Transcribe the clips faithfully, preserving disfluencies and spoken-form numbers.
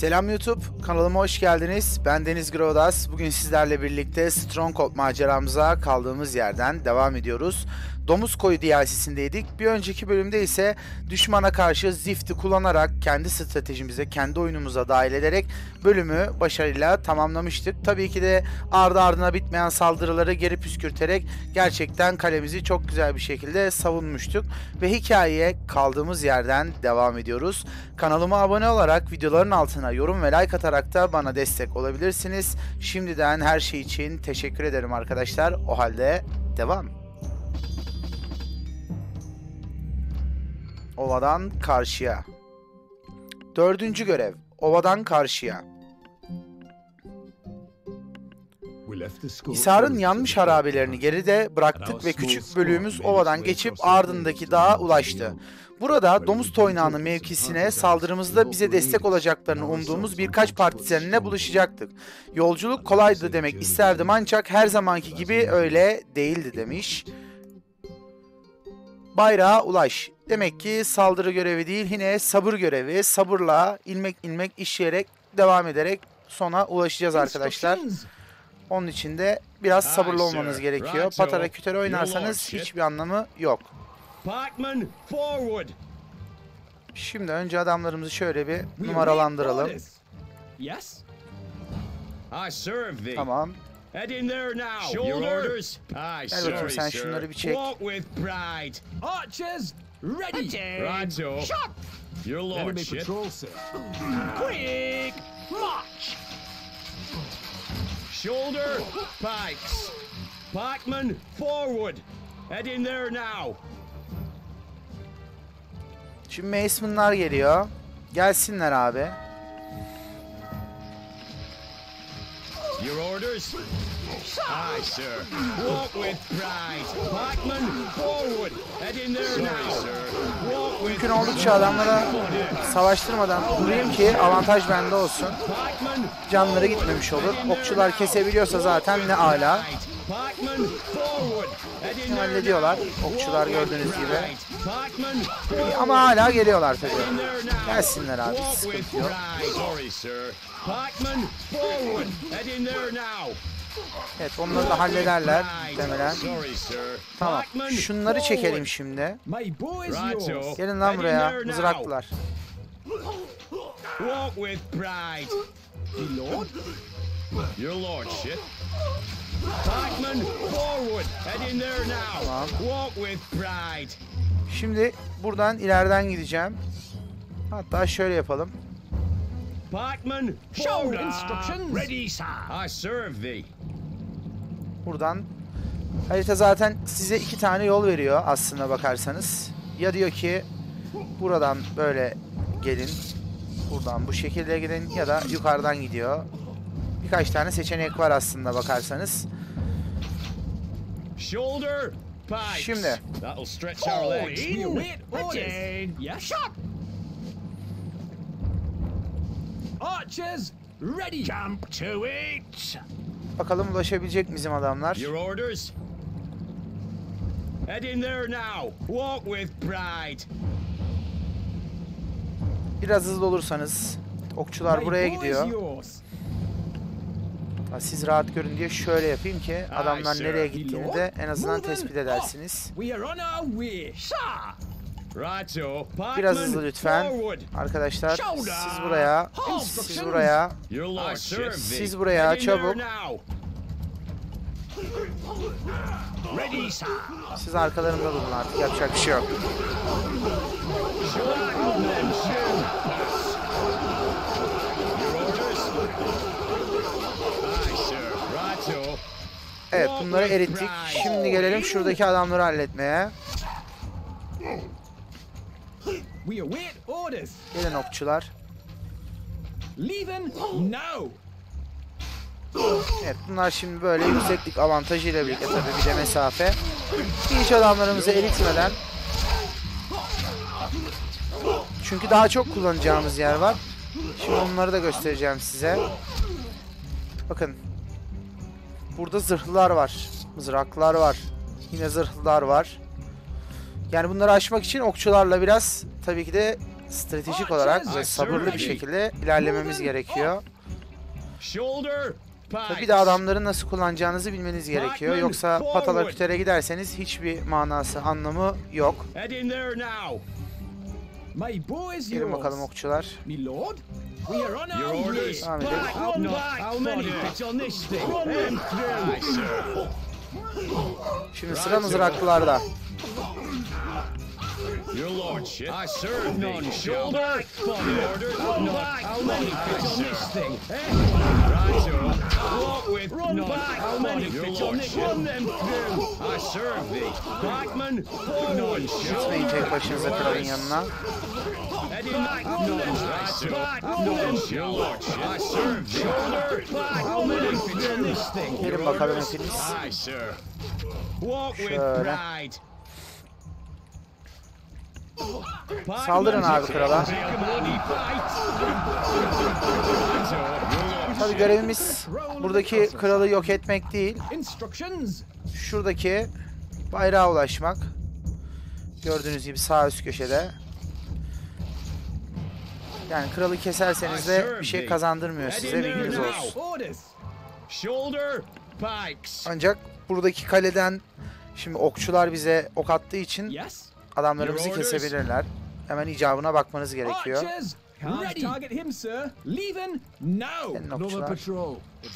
Selam YouTube, kanalıma hoş geldiniz. Ben Deniz Graudas. Bugün sizlerle birlikte Stronghold maceramıza kaldığımız yerden devam ediyoruz. Domuz Koyu D L C'sindeydik. Bir önceki bölümde ise düşmana karşı Zift'i kullanarak kendi stratejimize, kendi oyunumuza dahil ederek bölümü başarıyla tamamlamıştık. Tabii ki de ardı ardına bitmeyen saldırıları geri püskürterek gerçekten kalemizi çok güzel bir şekilde savunmuştuk. Ve hikayeye kaldığımız yerden devam ediyoruz. Kanalıma abone olarak videoların altına yorum ve like atarak da bana destek olabilirsiniz. Şimdiden her şey için teşekkür ederim arkadaşlar. O halde devam. Ovadan Karşıya. Dördüncü görev. Ovadan Karşıya. Hisar'ın yanmış harabelerini geride bıraktık ve küçük bölüğümüz ovadan geçip ardındaki dağa ulaştı. Burada Domuz Toynağı'nın mevkisine saldırımızda bize destek olacaklarını umduğumuz birkaç partizenle buluşacaktık. Yolculuk kolaydı demek isterdim ancak her zamanki gibi öyle değildi demiş. Bayrağa ulaş. Demek ki saldırı görevi değil, yine sabır görevi. Sabırla ilmek ilmek işleyerek, devam ederek sona ulaşacağız arkadaşlar. Onun için de biraz sabırlı olmanız gerekiyor. Patara kütere oynarsanız hiçbir anlamı yok. Şimdi önce adamlarımızı şöyle bir numaralandıralım. Tamam. Gel bakayım, sen şunları bir çek. Shoulder pikes. Pikemen forward. Head in there now. Şimdi Mason'lar geliyor. Gelsinler abi. Your orders. Aye, sir. Walk with pride. Pikemen forward. Head in there now, sir. Walk with mümkün oldukça adamlara savaştırmadan vurayım ki avantaj bende olsun. Canları gitmemiş olur. Okçular kesebiliyorsa zaten ne ala. Hallediyorlar okçular gördüğünüz gibi. Ama hala geliyorlar tabii. Gelsinler abi, sıkıntı yok. Evet, onları da hallederler demeden. Tamam, şunları çekelim şimdi. Gelin lan buraya mızraklılar. Tamam. Şimdi buradan ileriden gideceğim. Hatta şöyle yapalım. Buradan harita zaten size iki tane yol veriyor aslında bakarsanız. Ya diyor ki buradan böyle gelin, buradan bu şekilde gidin ya da yukarıdan gidiyor. Birkaç tane seçenek var aslında bakarsanız. Şimdi bakalım ulaşabilecek bizim adamlar. Biraz hızlı olursanız okçular buraya gidiyor. Siz rahat görün diye şöyle yapayım ki adamlar nereye gittiğini de en azından tespit edersiniz. Biraz hızlı lütfen. Arkadaşlar siz buraya, siz buraya, siz buraya çabuk. Siz arkalarında durun artık, yapacak bir şey yok. Evet, bunları erittik. Şimdi gelelim şuradaki adamları halletmeye. Gelin okçular. Evet, bunlar şimdi böyle yükseklik avantajı ile birlikte tabii bir de mesafe. Hiç adamlarımızı eritmeden. Çünkü daha çok kullanacağımız yer var. Şimdi onları da göstereceğim size. Bakın. Burada zırhlılar var. Mızraklar var. Yine zırhlılar var. Yani bunları aşmak için okçularla biraz tabii ki de stratejik olarak ve sabırlı bir şekilde ilerlememiz gerekiyor. Tabii de adamları nasıl kullanacağınızı bilmeniz gerekiyor. Yoksa patalar kütere giderseniz hiçbir manası, anlamı yok. Gelin bakalım okçular. Devam edelim. Şimdi sıra mızraklılarda. Gitmeyin tek başınıza kralın yanına. Gelin bakalım hepiniz. Şöyle. Saldırın abi krala. Tabii görevimiz buradaki kralı yok etmek değil. Şuradaki bayrağa ulaşmak. Gördüğünüz gibi sağ üst köşede. Yani kralı keserseniz de bir şey kazandırmıyor size, bilginiz olsun. Ancak buradaki kaleden şimdi okçular bize ok attığı için adamlarımızı kesebilirler. Hemen icabına bakmanız gerekiyor.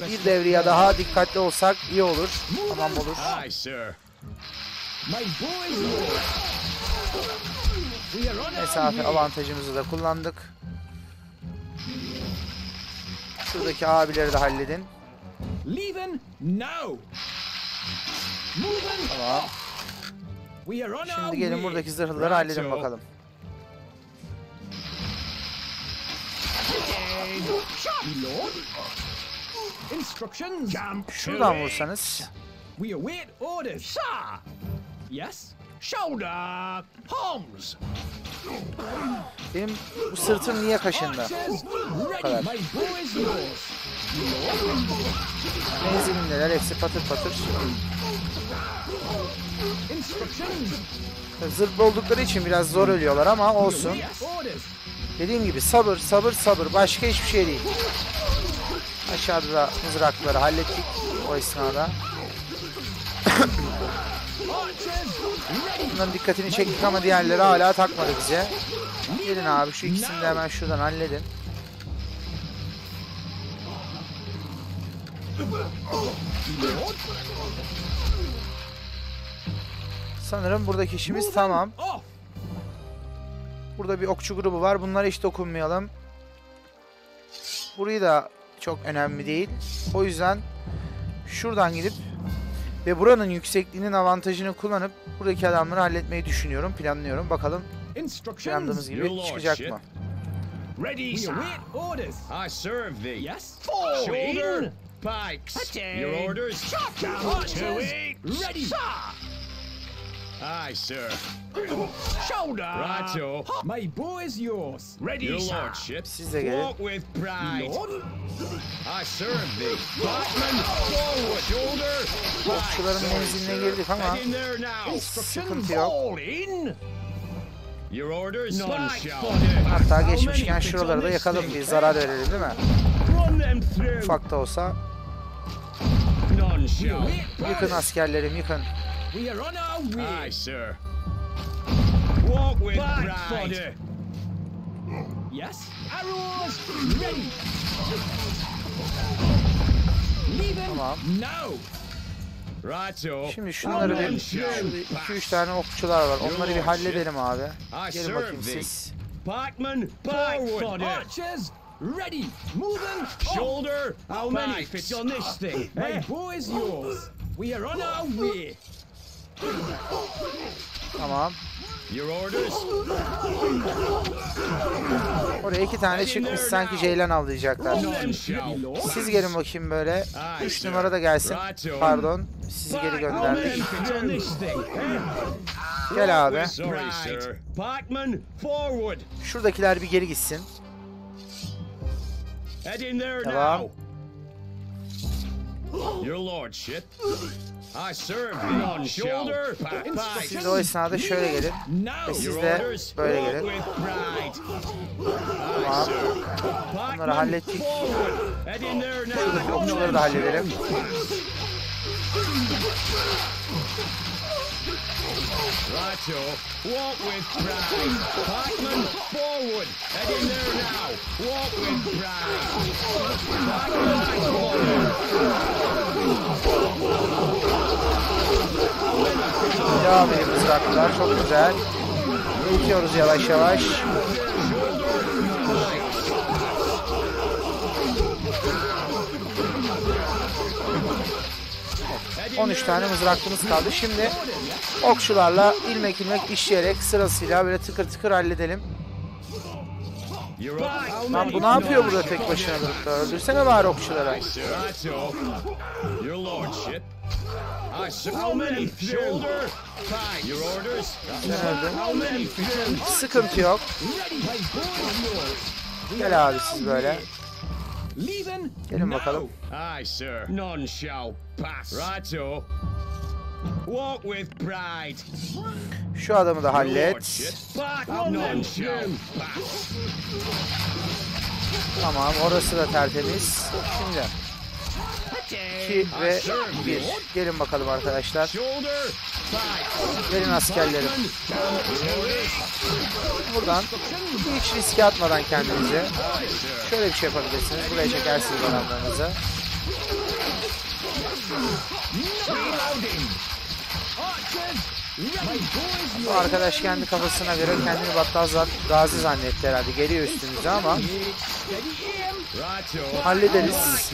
Bir devriye daha dikkatli olsak iyi olur. Tamam olur. Mesafe avantajımızı da kullandık. Şuradaki abileri de halledin. Tamam. Şimdi gelin buradaki zırhlıları halledin bakalım. Şuradan vursanız. Benim bu sırtım niye kaşındı? Bu kadar. Benzinimdeler, hepsi patır patır. Zırhlı oldukları için biraz zor ölüyorlar ama olsun. Dediğim gibi sabır, sabır, sabır. Başka hiçbir şey değil. Aşağıda da mızrakları hallettik o esnada. Bunların dikkatini çektik ama diğerleri hala takmadı bize. Gelin abi şu ikisini de hemen şuradan halledin. Sanırım buradaki işimiz tamam. Burada bir okçu grubu var. Bunlara hiç dokunmayalım. Burayı da çok önemli değil. O yüzden şuradan gidip ve buranın yüksekliğinin avantajını kullanıp buradaki adamları halletmeyi düşünüyorum, planlıyorum. Bakalım planladığımız gibi çıkacak mı? Aye, sir. Shoulder. Righto. My bow is yours. Ready, your lordship. Walk with pride. I serve thee. Batman, forward. Shoulder. Okçuların menziline girdik ama sıkıntı yok. Your orders. Hatta geçmişken şuraları da yakalım, bir zarar verelim değil mi? Ufak da olsa. Yıkın askerlerim, yıkın. We are on our way, sir. Walk with pride. Yes, arrows ready. Leave him now. Righto. Şimdi şunları bir iki üç tane okçular var. Onları bir halledelim abi. Gelin bakayım siz. Parkman, forward. Archers ready. Moving. Shoulder. How many fits on this thing? My bow is yours. We are on our way. Tamam. Oraya iki tane çıkmış, sanki ceylan avlayacaklar. Siz gelin bakayım böyle. Üç numara da gelsin. Pardon, sizi geri gönderdik. Gel abi. Şuradakiler bir geri gitsin. Tamam. Your lordship. Siz o esnada şöyle gelin ve siz de böyle gelin. Tamam. Bunları hallettik. Okçuları da halledelim. Righto, walk with pride. Parkman forward, head in there now. Walk with pride. Parkman forward. Devam edelim ıslatlar, çok güzel. Gidiyoruz yavaş yavaş. on üç tane mızraklımız kaldı. Şimdi okçularla ilmek ilmek işleyerek sırasıyla böyle tıkır tıkır halledelim. Lan bu ne yapıyor burada tek başına durup da? Öldürsene bari okçulara. Sıkıntı yok. Gel abi siz böyle. Gelin bakalım. Ay sir. None shall pass. Righto. Walk with pride. Şu adamı da hallet. Tamam, orası da tertemiz. Şimdi iki ve bir. Gelin bakalım arkadaşlar. Gelin askerlerim. Buradan hiç riske atmadan kendinize şöyle bir şey yapabilirsiniz. Buraya çekersiniz adamlarınızı. Bu arkadaş kendi kafasına göre kendini Battal Gazi zannetti herhalde. Geliyor üstümüze ama hallederiz.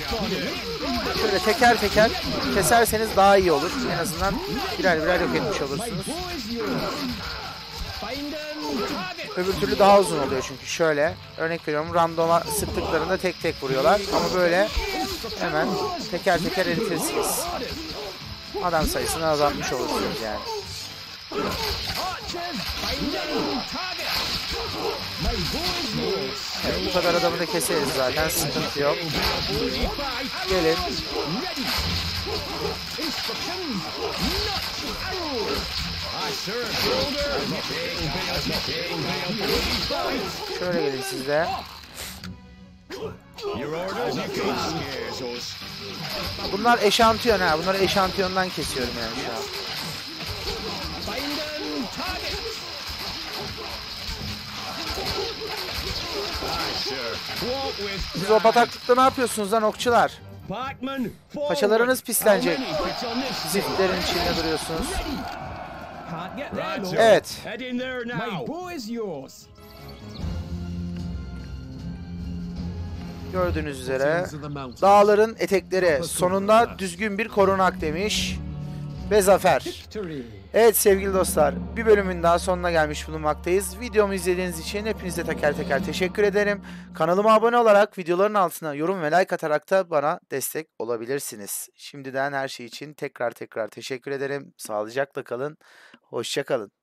Şöyle teker teker keserseniz daha iyi olur. En azından birer birer yok etmiş olursunuz. Öbür türlü daha uzun oluyor çünkü. Şöyle örnek veriyorum, randoma sıktıklarında tek tek vuruyorlar ama böyle hemen teker teker eritirsiniz. Adam sayısını azaltmış olursunuz yani. Evet, bu kadar adamı da keseriz zaten, sıkıntı yok. Gelin. Şöyle gelin siz de. Bunlar eşantiyon ha. Bunları eşantiyondan kesiyorum yani şu an. Siz o bataklıkta ne yapıyorsunuz lan okçular? Paçalarınız pislenecek. Ziftlerin içinde duruyorsunuz. Evet. Gördüğünüz üzere dağların etekleri, sonunda düzgün bir korunak demiş ve zafer. Evet sevgili dostlar, bir bölümün daha sonuna gelmiş bulunmaktayız. Videomu izlediğiniz için hepinize teker teker teşekkür ederim. Kanalıma abone olarak videoların altına yorum ve like atarak da bana destek olabilirsiniz. Şimdiden her şey için tekrar tekrar teşekkür ederim. Sağlıcakla kalın, hoşça kalın.